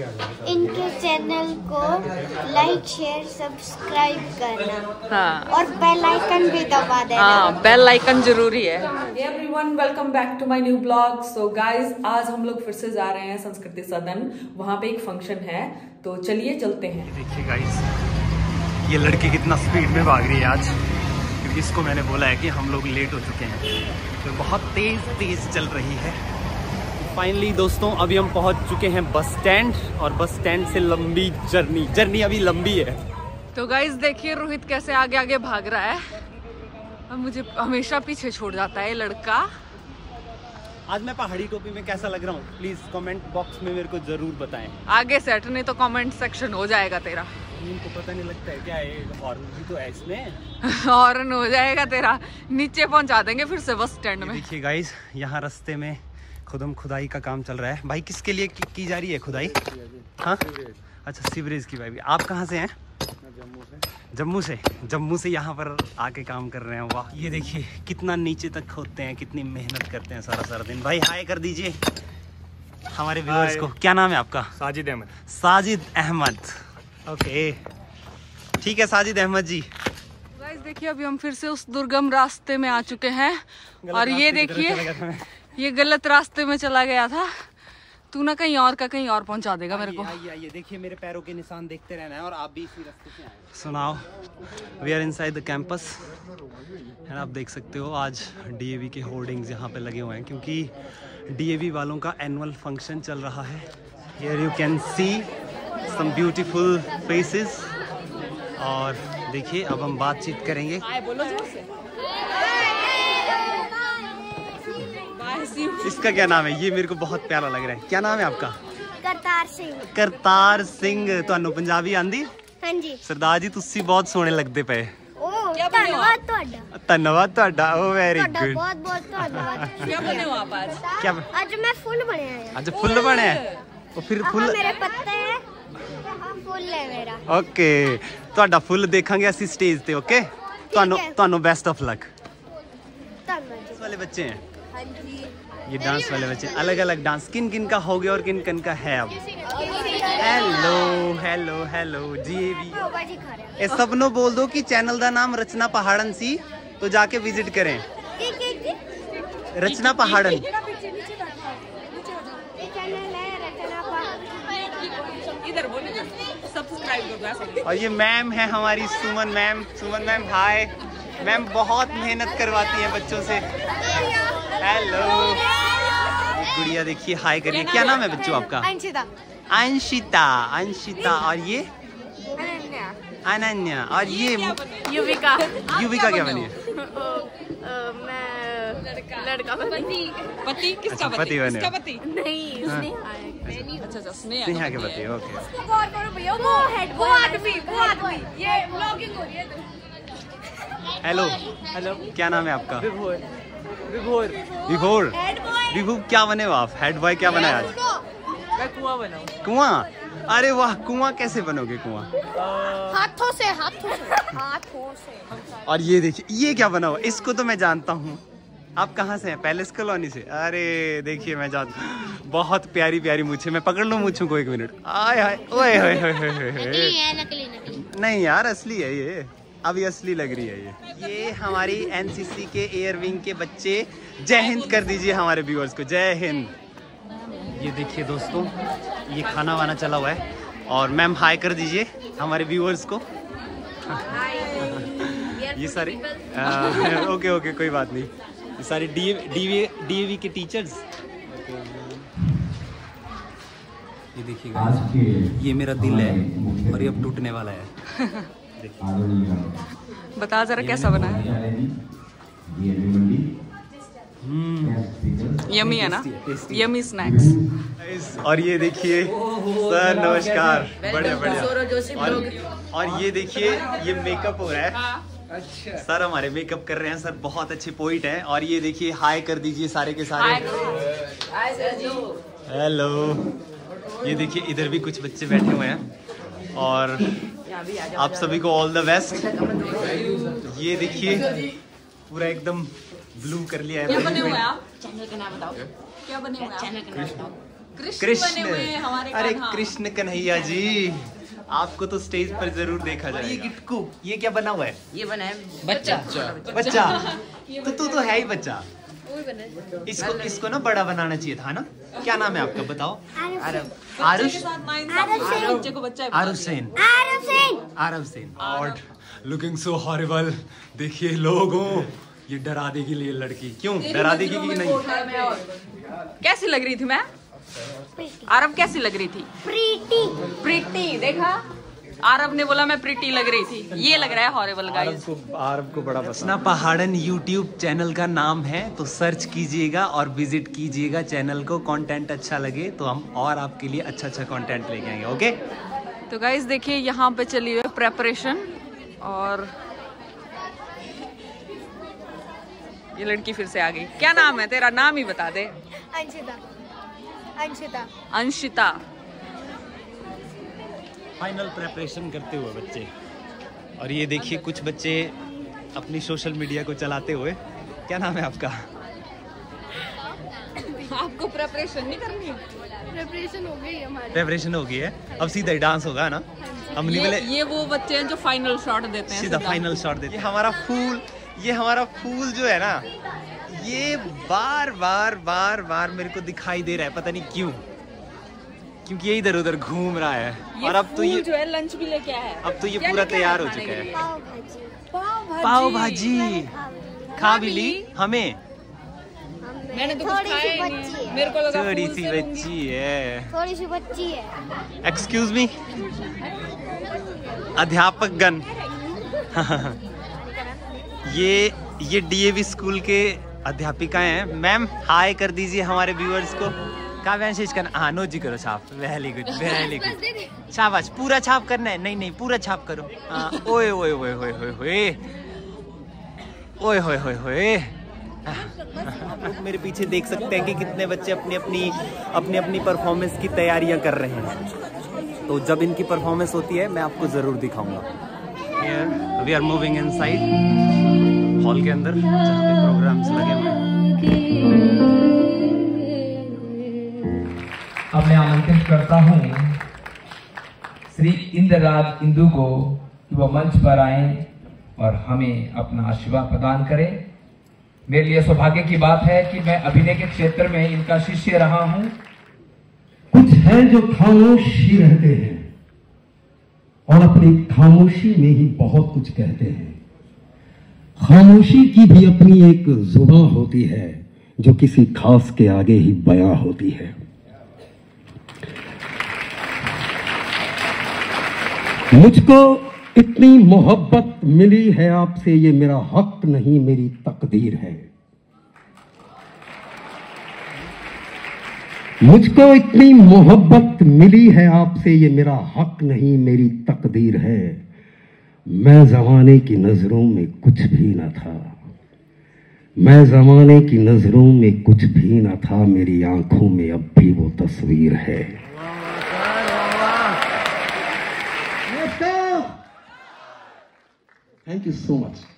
इनके चैनल को like share subscribe करना और बेल आइकन भी दबा देना। बेल आइकन जरूरी है। Everyone welcome back to my new blog. So guys आज हम लोग फिर से जा रहे हैं संस्कृति सदन, वहाँ पे एक फंक्शन है तो चलिए चलते हैं। देखिए गाइस ये लड़की कितना स्पीड में भाग रही है आज, क्योंकि इसको मैंने बोला है कि हम लोग लेट हो चुके हैं तो बहुत तेज चल रही है। फाइनली दोस्तों अभी हम पहुंच चुके हैं बस स्टैंड और बस स्टैंड से लंबी जर्नी अभी लंबी है। तो गाइज देखिए रोहित कैसे आगे आगे भाग रहा है और मुझे हमेशा पीछे छोड़ जाता है लड़का। आज मैं पहाड़ी टोपी में कैसा लग रहा हूँ प्लीज कमेंट बॉक्स में मेरे को जरूर बताएं। आगे से हटने तो कमेंट सेक्शन हो जाएगा तेरा। इनको पता नहीं लगता है क्या ये हॉर्न भी तो है इसमें हॉर्न हो जाएगा तेरा। नीचे पहुँचा देंगे फिर से बस स्टैंड में। देखिए गाइज यहाँ रास्ते में खुदम खुदाई का काम चल रहा है। भाई किसके लिए की जा रही है खुदाई? हाँ अच्छा सीवरेज की। भाई आप कहाँ से हैं? जम्मू से यहाँ पर आके काम कर रहे हैं। वाह ये देखिए कितना नीचे तक खोदते हैं, कितनी मेहनत करते हैं सारा दिन। भाई हाय कर दीजिए हमारे व्यूअर्स को। क्या नाम है आपका? साजिद अहमद। ओके ठीक है साजिद अहमद जी। गाइस देखिए अभी हम फिर से उस दुर्गम रास्ते में आ चुके हैं और ये देखिए ये गलत रास्ते में चला गया था। तू ना कहीं और पहुंचा देगा मेरे को। आइए देखिए मेरे पैरों के निशान देखते रहना है और आप भी इसी रास्ते से आए। सुनाओ we are inside the campus and आप देख सकते हो आज डीएवी के होर्डिंग्स यहाँ पे लगे हुए हैं क्योंकि डीएवी वालों का एनुअल फंक्शन चल रहा है। Here you can see some beautiful faces और देखिए अब हम बातचीत करेंगे। इसका क्या नाम है? ये मेरे को बहुत प्यारा लग रहा है। क्या नाम है आपका? करतार सिंह। तुहानू पंजाबी आंदी? हां जी। सरदार जी तुसी बहुत सोहने लगदे पए। धन्यवाद तुहाडा। ओ वेरी गुड, बहुत धन्यवाद। क्या बने हो आप आज? क्या आज मैं फूल बने आया। आज फूल बने है तो फिर फूल मेरे पत्ते हैं। हां फूल है मेरा। ओके तुहाडा फूल देखांगे असि स्टेज ते। ओके तुहानू बेस्ट ऑफ लक। धन्यवाद। वाले बच्चे हैं ये डांस वाले बच्चे, अलग अलग डांस किन का हो गया और किन का है। अब हेलो डीएवी ये सब नो बोल दो कि चैनल का नाम रचना पहाड़न सी तो जाके विजिट करें। रचना पहाड़न और ये मैम है हमारी सुमन मैम। हाय मैम, बहुत मेहनत करवाती है बच्चों से। हेलो गुड़िया देखिए हाय करिए। क्या नाम है बच्चों आपका? अंशिता। और ये अनन्या। और ये युविका। क्या बनी है? मैं लड़का पति नहीं अच्छा स्नेहा के पति। ओके वो आदमी ये ब्लॉगिंग हो रही है। हेलो क्या नाम है आपका? विभोर। क्या बने हो आप? Head boy. क्या बना आज? मैं कुआं बनाऊं। कुआं? अरे वाह कुआं कैसे बनोगे? कुआं हाथों से। और ये देखिए ये क्या बना हुआ? इसको तो मैं जानता हूँ। आप कहाँ से हैं? पैलेस कॉलोनी से। अरे देखिए मैं जानता हूँ। बहुत प्यारी प्यारी मूछे। मैं पकड़ लूँ मूछों को एक मिनट। आय हाय ओए। नहीं यार असली है ये, अभी असली लग रही है ये हमारी एनसीसी के एयर विंग के बच्चे। जय हिंद कर दीजिए हमारे व्यूअर्स को। जय हिंद। ये देखिए दोस्तों ये खाना वाना चला हुआ है और मैम हाय कर दीजिए हमारे व्यूअर्स को। ये सारे ओके कोई बात नहीं। ये सारे डीएवी के टीचर्स। ये देखिएगा ये मेरा दिल है और ये अब टूटने वाला है। बता जरा कैसा बना है? यमी है ना? Yummy snacks. और ये देखिए सर नमस्कार। बढ़िया। और ये देखिए ये मेकअप हो रहा है। अच्छा सर हमारे मेकअप कर रहे हैं। सर बहुत अच्छे पोइट हैं। और ये देखिए हाय कर दीजिए सारे के सारे। हेलो ये देखिए इधर भी कुछ बच्चे बैठे हुए हैं और आप सभी को ऑल द बेस्ट। ये देखिए पूरा एकदम ब्लू कर लिया है। क्या बने हुए आप? चैनल का नाम बताओ। कृष्ण बने हुए हमारे। अरे कृष्ण कन्हैया जी, आपको तो स्टेज पर जरूर देखा जाएगा। ये गिटकू, ये क्या बना हुआ है? ये बना है बच्चा। बच्चा तो है ही बच्चा। इसको इसको ना बड़ा बनाना चाहिए था ना। क्या नाम है आपका बताओ? आरव सेन। और लुकिंग सो हॉरिबल। देखिए लोगों, ये डरा देगी ये लड़की। क्यों डरा देगी कि नहीं? कैसी लग रही थी मैं? आरव कैसी लग रही थी? प्रीटी। देखा, आरव ने बोला मैं प्रीटी लग रही थी। ये लग रहा है हॉरिबल गाइस। आरव को बड़ा रचना पहाड़न यूट्यूब चैनल का नाम है, तो सर्च कीजिएगा और विजिट कीजिएगा चैनल को। कंटेंट अच्छा लगे तो हम और आपके लिए अच्छा अच्छा कंटेंट लेके आएंगे। ओके, तो गाइस देखिए यहाँ पे चली हुई प्रेपरेशन, और ये लड़की फिर से आ गई। क्या नाम है तेरा? नाम ही बता दे। अंशिता। फाइनल प्रेपरेशन करते हुए बच्चे, और ये देखिए कुछ बच्चे अपनी सोशल मीडिया को चलाते हुए। क्या नाम है आपका? आपको प्रेपरेशन नहीं करनी है? प्रेपरेशन हो गई हमारी। प्रेपरेशन हो गई है, अब सीधा डांस होगा ना। हम ये वो बच्चे हैं जो फाइनल शॉट देते हैं। सीधा फाइनल शॉट देते हैं। ये हमारा फूल जो है ना, ये बार बार मेरे को दिखाई दे रहा है, पता नहीं क्यों, क्योंकि ये इधर उधर घूम रहा है। और अब तो ये जो है लंच भी लेके आया है, अब तो ये पूरा तैयार हो चुका है। पाव भाजी खा भी ली। हमें मैंने तो कुछ खाया नहीं, मेरे को लगा थोड़ी सी बच्ची है। एक्सक्यूज मी अध्यापक गण, ये डीएवी स्कूल के अध्यापिकाएं हैं। मैम हाय कर दीजिए हमारे व्यूअर्स को। काव्यांश जी करो छाप। Very good. शाबाश, पूरा छाप करना है। नहीं पूरा छाप करो। ओए आप मेरे पीछे देख सकते हैं कि कितने बच्चे अपनी परफॉर्मेंस की तैयारियां कर रहे हैं। तो जब इनकी परफॉर्मेंस होती है मैं आपको जरूर दिखाऊंगा। We are moving inside hall के अंदर जहाँ पे प्रोग्राम्स लगे हुए हैं। अब मैं आमंत्रित करता हूँ श्री इंद्र राज इंदू को कि वह मंच पर आए और हमें अपना आशीर्वाद प्रदान करें। मेरे लिए सौभाग्य की बात है कि मैं अभिनय के क्षेत्र में इनका शिष्य रहा हूं। कुछ है जो खामोशी रहते हैं और अपनी खामोशी में ही बहुत कुछ कहते हैं। खामोशी की भी अपनी एक जुबां होती है जो किसी खास के आगे ही बयां होती है। मुझको इतनी मोहब्बत मिली है आपसे, ये मेरा हक नहीं मेरी तकदीर है। मुझको इतनी मोहब्बत मिली है आपसे, ये मेरा हक नहीं मेरी तकदीर है। मैं जमाने की नजरों में कुछ भी ना था, मैं जमाने की नजरों में कुछ भी ना था। मेरी आंखों में अब भी वो तस्वीर है। Thank you so much.